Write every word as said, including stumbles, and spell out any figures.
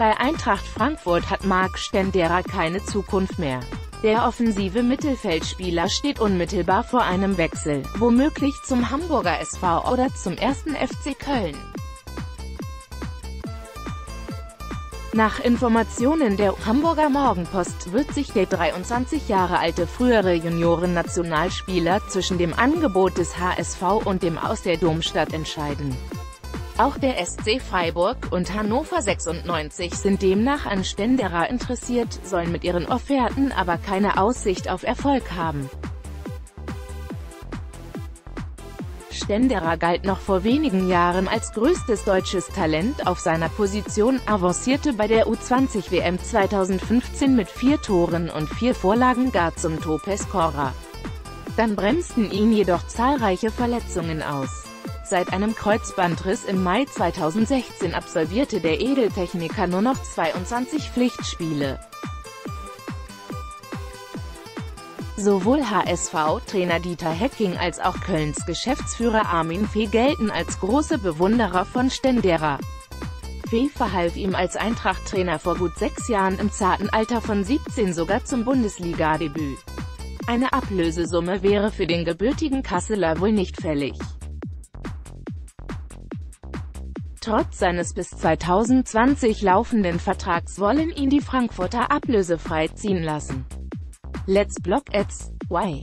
Bei Eintracht Frankfurt hat Marc Stendera keine Zukunft mehr. Der offensive Mittelfeldspieler steht unmittelbar vor einem Wechsel, womöglich zum Hamburger S V oder zum ersten F C Köln. Nach Informationen der Hamburger Morgenpost wird sich der dreiundzwanzig Jahre alte frühere Juniorennationalspieler zwischen dem Angebot des H S V und dem aus der Domstadt entscheiden. Auch der S C Freiburg und Hannover sechsundneunzig sind demnach an Stendera interessiert, sollen mit ihren Offerten aber keine Aussicht auf Erfolg haben. Stendera galt noch vor wenigen Jahren als größtes deutsches Talent auf seiner Position, avancierte bei der U zwanzig W M zweitausendfünfzehn mit vier Toren und vier Vorlagen gar zum Topscorer. Dann bremsten ihn jedoch zahlreiche Verletzungen aus. Seit einem Kreuzbandriss im Mai zweitausendsechzehn absolvierte der Edeltechniker nur noch zweiundzwanzig Pflichtspiele. Sowohl H S V-Trainer Dieter Hecking als auch Kölns Geschäftsführer Armin Fee gelten als große Bewunderer von Stendera. Fee verhalf ihm als Eintracht-Trainer vor gut sechs Jahren im zarten Alter von siebzehn sogar zum Bundesliga-Debüt. Eine Ablösesumme wäre für den gebürtigen Kasseler wohl nicht fällig. Trotz seines bis zweitausendzwanzig laufenden Vertrags wollen ihn die Frankfurter ablösefrei ziehen lassen. Let's block ads. Why?